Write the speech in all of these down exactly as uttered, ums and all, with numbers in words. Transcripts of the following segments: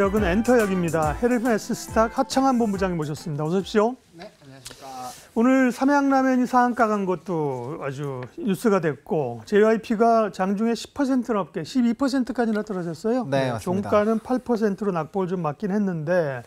역은 엔터역입니다. 헤르메스 스탁 하창한 본부장님 모셨습니다. 어서 오십시오. 네, 안녕하십니까. 오늘 삼양라면이 상한가 간 것도 아주 뉴스가 됐고 제이와이피가 장중에 십 퍼센트 넘게 십이 퍼센트까지나 떨어졌어요. 네, 맞습니다. 종가는 팔 퍼센트로 낙폭을 좀 맞긴 했는데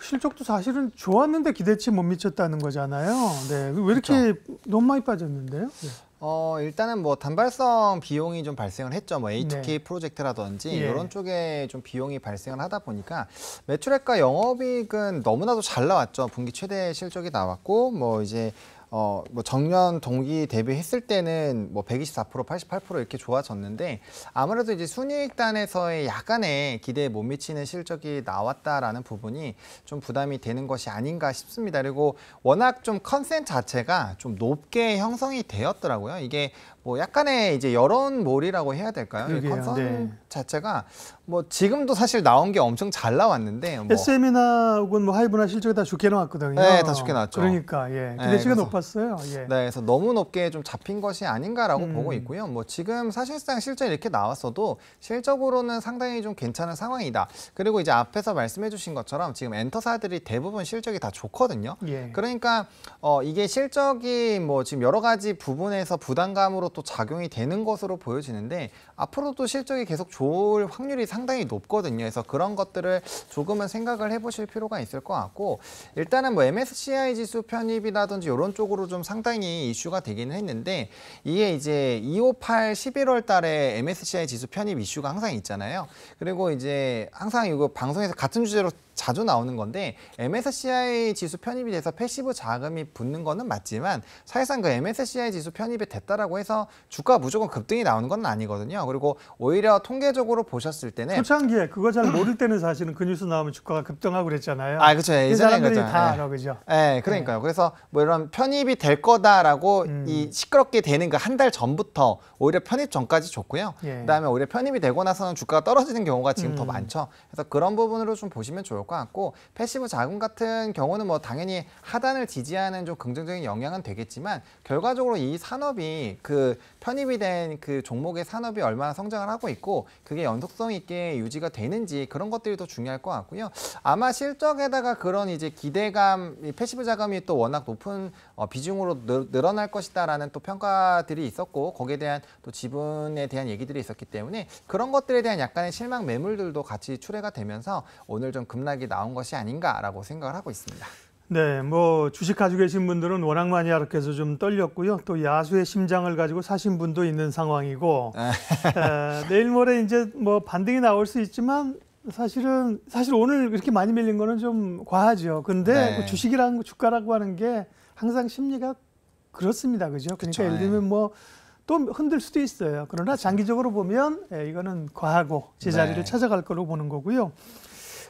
실적도 사실은 좋았는데 기대치 못 미쳤다는 거잖아요. 네, 왜 이렇게 그렇죠. 너무 많이 빠졌는데요? 네. 어 일단은 뭐 단발성 비용이 좀 발생을 했죠. 뭐 에이 투 케이 네. 프로젝트라든지 예. 이런 쪽에 좀 비용이 발생을 하다 보니까 매출액과 영업이익은 너무나도 잘 나왔죠. 분기 최대 실적이 나왔고 뭐 이제 어, 뭐 전년 동기 대비했을 때는 뭐 백이십사 퍼센트, 팔십팔 퍼센트 이렇게 좋아졌는데 아무래도 이제 순이익단에서의 약간의 기대에 못 미치는 실적이 나왔다라는 부분이 좀 부담이 되는 것이 아닌가 싶습니다. 그리고 워낙 좀 컨센 자체가 좀 높게 형성이 되었더라고요. 이게 뭐 약간의 이제 여론몰이라고 해야 될까요? 그러게요, 컨센 네. 자체가 뭐 지금도 사실 나온 게 엄청 잘 나왔는데 뭐. 에스엠이나 혹은 뭐 하이브나 실적이 다 죽게 나왔거든요. 네, 다 죽게 나왔죠. 그러니까 예, 기대치가 네, 높아. 예. 네, 그래서 너무 높게 좀 잡힌 것이 아닌가라고 음. 보고 있고요. 뭐 지금 사실상 실적이 이렇게 나왔어도 실적으로는 상당히 좀 괜찮은 상황이다. 그리고 이제 앞에서 말씀해주신 것처럼 지금 엔터사들이 대부분 실적이 다 좋거든요. 예. 그러니까 어, 이게 실적이 뭐 지금 여러 가지 부분에서 부담감으로 또 작용이 되는 것으로 보여지는데 앞으로도 실적이 계속 좋을 확률이 상당히 높거든요. 그래서 그런 것들을 조금은 생각을 해보실 필요가 있을 것 같고 일단은 뭐 엠에스씨아이 지수 편입이라든지 이런 쪽 으로 좀 상당히 이슈가 되기는 했는데 이게 이제 이오팔 십일월 달에 엠에스씨아이 지수 편입 이슈가 항상 있잖아요. 그리고 이제 항상 이거 방송에서 같은 주제로 자주 나오는 건데 엠에스씨아이 지수 편입이 돼서 패시브 자금이 붙는 거는 맞지만 사실상 그 엠에스씨아이 지수 편입이 됐다라고 해서 주가 무조건 급등이 나오는 건 아니거든요. 그리고 오히려 통계적으로 보셨을 때는 초창기에 그거 잘 모를 때는 사실은 그 뉴스 나오면 주가가 급등하고 그랬잖아요. 아 그렇죠. 이 사람들이 다 알아, 그죠? 네, 그러니까요. 그래서 뭐 이런 편입이 될 거다라고 음. 이 시끄럽게 되는 그 한 달 전부터 오히려 편입 전까지 좋고요. 예. 그다음에 오히려 편입이 되고 나서는 주가가 떨어지는 경우가 지금 음. 더 많죠. 그래서 그런 부분으로 좀 보시면 좋을 것 같고 패시브 자금 같은 경우는 뭐 당연히 하단을 지지하는 좀 긍정적인 영향은 되겠지만 결과적으로 이 산업이 그 편입이 된 그 종목의 산업이 얼마나 성장을 하고 있고 그게 연속성 있게 유지가 되는지 그런 것들이 더 중요할 것 같고요. 아마 실적에다가 그런 이제 기대감, 패시브 자금이 또 워낙 높은 어, 비중으로 늘, 늘어날 것이다라는 또 평가들이 있었고 거기에 대한 또 지분에 대한 얘기들이 있었기 때문에 그런 것들에 대한 약간의 실망 매물들도 같이 출회가 되면서 오늘 좀 급락이 나온 것이 아닌가라고 생각을 하고 있습니다. 네, 뭐 주식 가지고 계신 분들은 워낙 많이 하락해서 좀 떨렸고요. 또 야수의 심장을 가지고 사신 분도 있는 상황이고 에, 내일 모레 이제 뭐 반등이 나올 수 있지만 사실은 사실 오늘 이렇게 많이 밀린 거는 좀 과하죠. 근데 네. 뭐 주식이라는 주가라고 하는 게 항상 심리가 그렇습니다, 그죠? 그러니까 그쵸, 예를 들면 네. 뭐 또 흔들 수도 있어요. 그러나 장기적으로 보면 예, 이거는 과하고 제자리를 네. 찾아갈 거로 보는 거고요.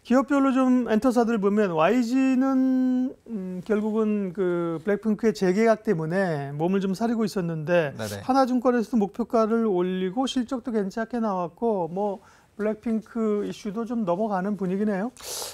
기업별로 좀 엔터사들 보면 와이지는 음, 결국은 그 블랙핑크의 재계약 때문에 몸을 좀 사리고 있었는데 네네. 하나증권에서도 목표가를 올리고 실적도 괜찮게 나왔고 뭐. 블랙핑크 이슈도 좀 넘어가는 분위기네요.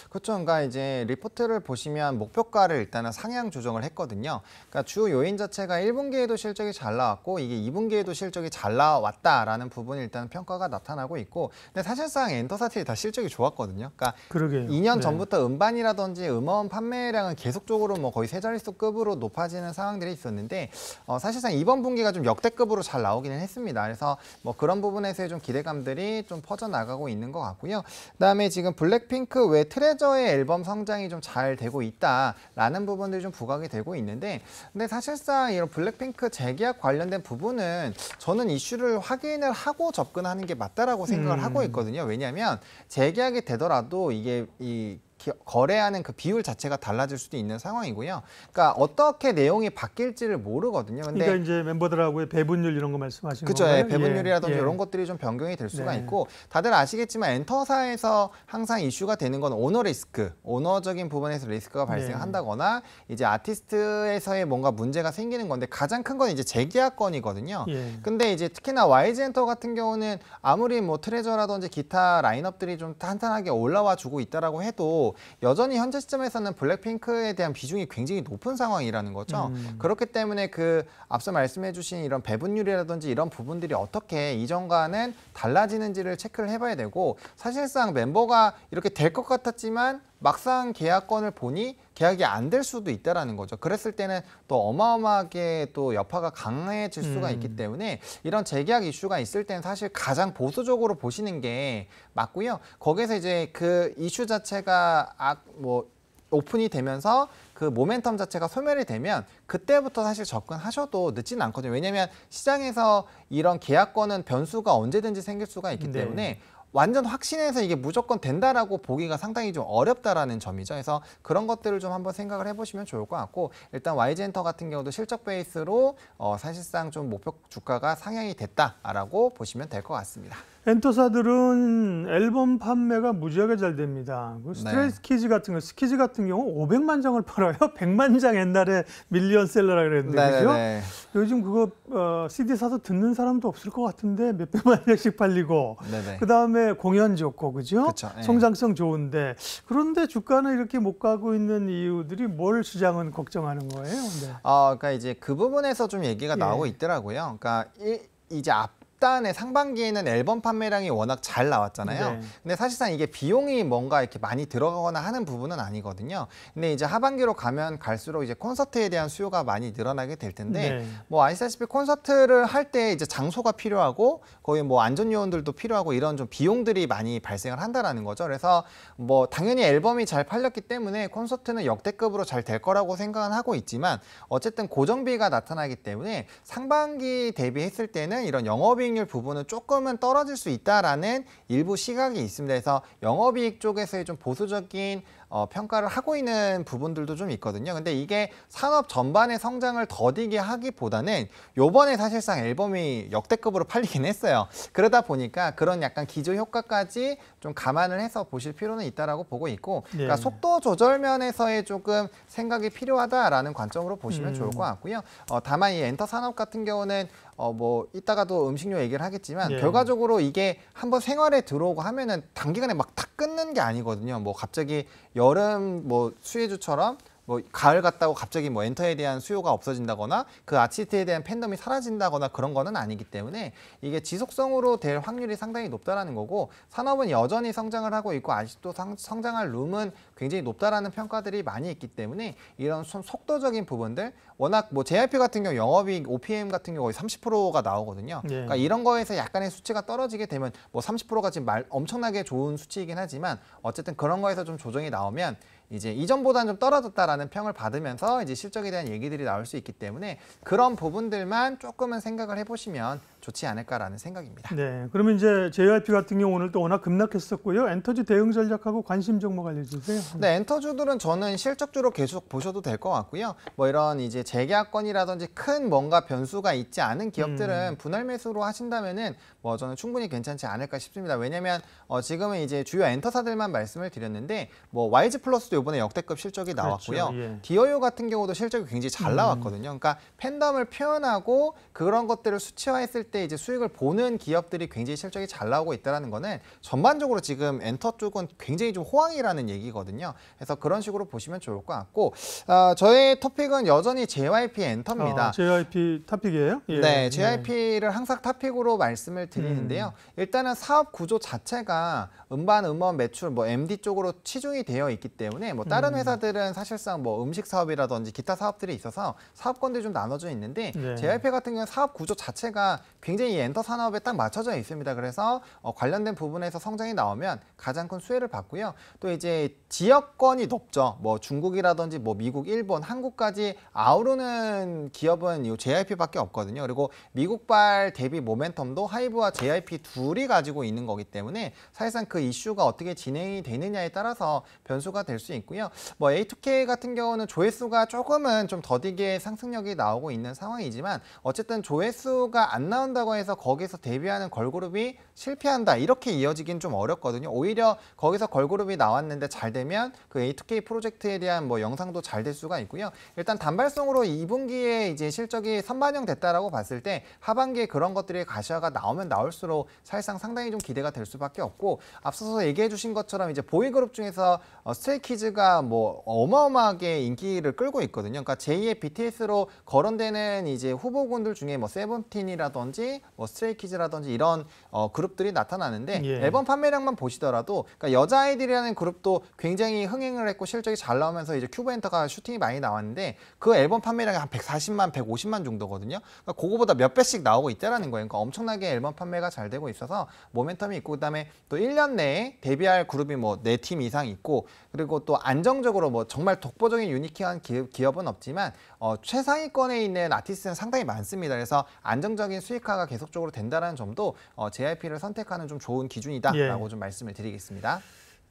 그렇죠. 그러니까 이제 리포트를 보시면 목표가를 일단은 상향 조정을 했거든요. 그러니까 주 요인 자체가 일 분기에도 실적이 잘 나왔고 이게 이 분기에도 실적이 잘 나왔다라는 부분이 일단 평가가 나타나고 있고 근데 사실상 엔터사들이 다 실적이 좋았거든요. 그러니까 그러게요. 이 년 네. 전부터 음반이라든지 음원 판매량은 계속적으로 뭐 거의 세 자릿수급으로 높아지는 상황들이 있었는데 어, 사실상 이번 분기가 좀 역대급으로 잘 나오기는 했습니다. 그래서 뭐 그런 부분에서의 좀 기대감들이 좀 퍼져나가 고 있는 것 같고요. 그다음에 지금 블랙핑크 외 트레저의 앨범 성장이 좀 잘 되고 있다라는 부분들이 좀 부각이 되고 있는데, 근데 사실상 이런 블랙핑크 재계약 관련된 부분은 저는 이슈를 확인을 하고 접근하는 게 맞다라고 생각을 음. 하고 있거든요. 왜냐하면 재계약이 되더라도 이게 이 거래하는 그 비율 자체가 달라질 수도 있는 상황이고요. 그러니까 어떻게 내용이 바뀔지를 모르거든요. 근데 그러니까 이제 멤버들하고의 배분율 이런 거 말씀하시는 거죠? 그렇죠. 예, 배분율이라든지 예. 이런 것들이 좀 변경이 될 수가 네. 있고 다들 아시겠지만 엔터사에서 항상 이슈가 되는 건 오너 리스크, 오너적인 부분에서 리스크가 발생한다거나 네. 이제 아티스트에서의 뭔가 문제가 생기는 건데 가장 큰 건 이제 재계약권이거든요. 예. 근데 이제 특히나 와이지엔터 같은 경우는 아무리 뭐 트레저라든지 기타 라인업들이 좀 탄탄하게 올라와 주고 있다라고 해도 있고 여전히 현재 시점에서는 블랙핑크에 대한 비중이 굉장히 높은 상황이라는 거죠. 음. 그렇기 때문에 그 앞서 말씀해주신 이런 배분율이라든지 이런 부분들이 어떻게 이전과는 달라지는지를 체크를 해봐야 되고, 사실상 멤버가 이렇게 될 것 같았지만 막상 계약권을 보니 계약이 안 될 수도 있다라는 거죠. 그랬을 때는 또 어마어마하게 또 여파가 강해질 수가 음. 있기 때문에 이런 재계약 이슈가 있을 때는 사실 가장 보수적으로 보시는 게 맞고요. 거기에서 이제 그 이슈 자체가 아, 뭐 오픈이 되면서 그 모멘텀 자체가 소멸이 되면 그때부터 사실 접근하셔도 늦지는 않거든요. 왜냐하면 시장에서 이런 계약권은 변수가 언제든지 생길 수가 있기 네. 때문에 완전 확신해서 이게 무조건 된다라고 보기가 상당히 좀 어렵다라는 점이죠. 그래서 그런 것들을 좀 한번 생각을 해보시면 좋을 것 같고, 일단 와이지엔터 같은 경우도 실적 베이스로 어 사실상 좀 목표 주가가 상향이 됐다라고 보시면 될 것 같습니다. 엔터사들은 앨범 판매가 무지하게 잘 됩니다. 스트레이 네. 키즈 같은 경우, 스키즈 같은 경우 오백만 장을 팔아요. 백만 장 옛날에 밀리언셀러라 그랬는데 그죠? 네. 요즘 그거 어, 씨디 사서 듣는 사람도 없을 것 같은데 몇 백만 장씩 팔리고 네네. 그다음에 공연 좋고 그죠? 그쵸, 네. 성장성 좋은데 그런데 주가는 이렇게 못 가고 있는 이유들이 뭘 시장은 걱정하는 거예요? 네. 어, 그러니까 이제 그 부분에서 좀 얘기가 예. 나오고 있더라고요. 그러니까 이, 이제 앞 일단에 상반기에는 앨범 판매량이 워낙 잘 나왔잖아요. 네. 근데 사실상 이게 비용이 뭔가 이렇게 많이 들어가거나 하는 부분은 아니거든요. 근데 이제 하반기로 가면 갈수록 이제 콘서트에 대한 수요가 많이 늘어나게 될 텐데 네. 뭐 아시다시피 콘서트를 할 때 이제 장소가 필요하고 거의 뭐 안전 요원들도 필요하고 이런 좀 비용들이 많이 발생을 한다라는 거죠. 그래서 뭐 당연히 앨범이 잘 팔렸기 때문에 콘서트는 역대급으로 잘 될 거라고 생각은 하고 있지만 어쨌든 고정비가 나타나기 때문에 상반기 대비했을 때는 이런 영업이 부분은 조금은 떨어질 수 있다라는 일부 시각이 있습니다. 그래서 영업이익 쪽에서의 좀 보수적인 어, 평가를 하고 있는 부분들도 좀 있거든요. 근데 이게 산업 전반의 성장을 더디게 하기보다는 요번에 사실상 앨범이 역대급으로 팔리긴 했어요. 그러다 보니까 그런 약간 기조 효과까지 좀 감안을 해서 보실 필요는 있다라고 보고 있고, 네. 그러니까 속도 조절 면에서의 조금 생각이 필요하다라는 관점으로 보시면 음. 좋을 것 같고요. 어, 다만 이 엔터 산업 같은 경우는 어, 뭐 이따가도 음식료 얘기를 하겠지만 네. 결과적으로 이게 한번 생활에 들어오고 하면은 단기간에 막 탁 끊는 게 아니거든요. 뭐 갑자기 여름 뭐 수혜주처럼 뭐 가을 갔다고 갑자기 뭐 엔터에 대한 수요가 없어진다거나 그 아티스트에 대한 팬덤이 사라진다거나 그런 거는 아니기 때문에 이게 지속성으로 될 확률이 상당히 높다라는 거고, 산업은 여전히 성장을 하고 있고 아직도 상, 성장할 룸은 굉장히 높다라는 평가들이 많이 있기 때문에 이런 속도적인 부분들, 워낙 뭐 제이와이피 같은 경우 영업이익 오피엠 같은 경우 거의 삼십 퍼센트가 나오거든요. 네. 그러니까 이런 거에서 약간의 수치가 떨어지게 되면 뭐 삼십 퍼센트가 지금 말, 엄청나게 좋은 수치이긴 하지만 어쨌든 그런 거에서 좀 조정이 나오면 이제 이전보다는 좀 떨어졌다라는 평을 받으면서 이제 실적에 대한 얘기들이 나올 수 있기 때문에 그런 부분들만 조금은 생각을 해보시면 좋지 않을까라는 생각입니다. 네, 그러면 이제 제이와이피 같은 경우 오늘 또 워낙 급락했었고요. 엔터주 대응 전략하고 관심 종목 알려주세요. 네, 엔터주들은 저는 실적주로 계속 보셔도 될 것 같고요. 뭐 이런 이제 재계약권이라든지 큰 뭔가 변수가 있지 않은 기업들은 음. 분할 매수로 하신다면은 뭐 저는 충분히 괜찮지 않을까 싶습니다. 왜냐하면 어 지금은 이제 주요 엔터사들만 말씀을 드렸는데 뭐 와이지 플러스도 이번에 역대급 실적이 나왔고요. 그렇죠, 예. Dear U 같은 경우도 실적이 굉장히 잘 나왔거든요. 그러니까 팬덤을 표현하고 그런 것들을 수치화했을 때 때 이제 수익을 보는 기업들이 굉장히 실적이 잘 나오고 있다는 거는 전반적으로 지금 엔터 쪽은 굉장히 좀 호황이라는 얘기거든요. 그래서 그런 식으로 보시면 좋을 것 같고, 어, 저의 토픽은 여전히 제이와이피 엔터입니다. 아, 제이와이피 탑픽이에요? 예. 네, 제이와이피를 항상 탑픽으로 말씀을 드리는데요. 음. 일단은 사업 구조 자체가 음반, 음원, 매출, 뭐 엠디 쪽으로 치중이 되어 있기 때문에 뭐 다른 음. 회사들은 사실상 뭐 음식 사업이라든지 기타 사업들이 있어서 사업권들이 좀 나눠져 있는데 네. 제이와이피 같은 경우는 사업 구조 자체가 굉장히 엔터 산업에 딱 맞춰져 있습니다. 그래서 어, 관련된 부분에서 성장이 나오면 가장 큰 수혜를 받고요. 또 이제 지역권이 높죠. 뭐 중국이라든지 뭐 미국, 일본, 한국까지 아우르는 기업은 이 제이와이피밖에 없거든요. 그리고 미국발 대비 모멘텀도 하이브와 제이와이피 둘이 가지고 있는 거기 때문에 사실상 그 이슈가 어떻게 진행이 되느냐에 따라서 변수가 될 수 있고요. 뭐 에이 투 케이 같은 경우는 조회수가 조금은 좀 더디게 상승력이 나오고 있는 상황이지만 어쨌든 조회수가 안 나온 한다고 해서 거기서 데뷔하는 걸그룹이 실패한다 이렇게 이어지긴 좀 어렵거든요. 오히려 거기서 걸그룹이 나왔는데 잘 되면 그 에이 투 케이 프로젝트에 대한 뭐 영상도 잘 될 수가 있고요. 일단 단발성으로 이 분기에 이제 실적이 선반영됐다라고 봤을 때 하반기에 그런 것들이 가시화가 나오면 나올수록 사실상 상당히 좀 기대가 될 수밖에 없고, 앞서서 얘기해 주신 것처럼 이제 보이그룹 중에서 어, 스트레이키즈가 뭐 어마어마하게 인기를 끌고 있거든요. 그러니까 제이의 비 티 에스로 거론되는 이제 후보군들 중에 뭐 세븐틴이라든지 뭐 스트레이키즈라든지 이런 어, 그룹들이 나타나는데 예. 앨범 판매량만 보시더라도 그러니까 여자아이들이라는 그룹도 굉장히 흥행을 했고 실적이 잘 나오면서 이제 큐브엔터가 슈팅이 많이 나왔는데 그 앨범 판매량이 한 백사십만, 백오십만 정도거든요. 그러니까 그거보다 몇 배씩 나오고 있다라는 거예요. 그러니까 엄청나게 앨범 판매가 잘 되고 있어서 모멘텀이 있고, 그다음에 또 일 년 내에 데뷔할 그룹이 뭐 네 팀 이상 있고, 그리고 또 안정적으로 뭐 정말 독보적인 유니크한 기업, 기업은 없지만 어, 최상위권에 있는 아티스트는 상당히 많습니다. 그래서 안정적인 수익화가 계속적으로 된다는 점도 어, 제이와이피를 선택하는 좀 좋은 기준이다라고 예. 좀 말씀을 드리겠습니다.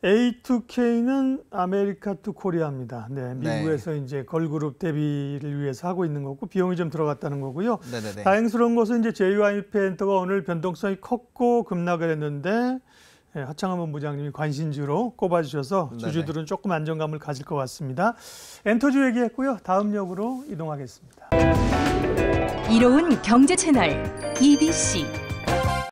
에이 투 케이는 아메리카 투 코리아입니다. 네, 미국에서 네. 이제 걸그룹 데뷔를 위해서 하고 있는 거고 비용이 좀 들어갔다는 거고요. 네네네. 다행스러운 것은 이제 제이와이피 엔터가 오늘 변동성이 컸고 급락을 했는데 예, 하창원 본부장님이 관심주로 꼽아주셔서 네네. 주주들은 조금 안정감을 가질 것 같습니다. 엔터주 얘기했고요. 다음 역으로 이동하겠습니다. 이로운 경제 채널 이비씨.